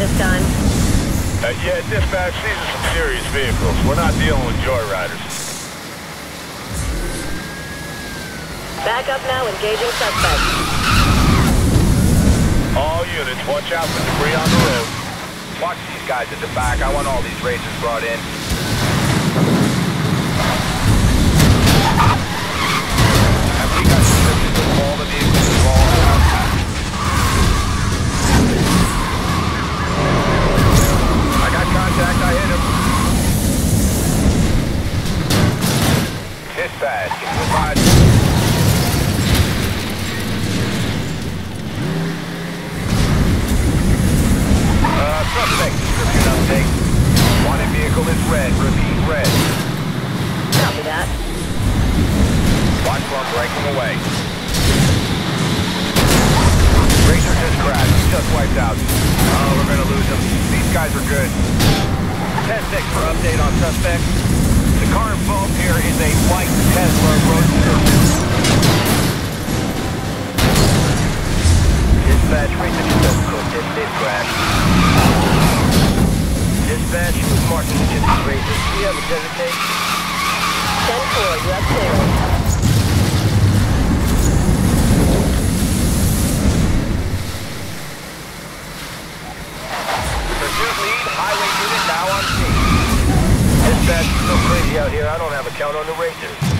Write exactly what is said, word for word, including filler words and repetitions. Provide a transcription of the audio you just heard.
at this time. Uh, yeah, dispatch, these are some serious vehicles. We're not dealing with joyriders. Back up now, engaging suspects. All units, watch out for debris on the road. Watch these guys at the back. I want all these racers brought in. Have we got restricted to all the vehicles involved? I got contact. I hit him. Dispatch. Provide. Uh, suspect description update. Wanted vehicle is red. Repeat red. Copy that. Watch for breaking away. Racer just crashed. Just wiped out. Oh, we're gonna lose him. These guys are good. ten six for update on suspect. The car involved here is a white Tesla Roadster. Dispatch, racer just did this crash. Dispatch, with Martin to just racer. Do you have a designation? ten four, you have clearance. Highway unit now on scene. Dispatch, it's so crazy out here, I don't have a count on the racers.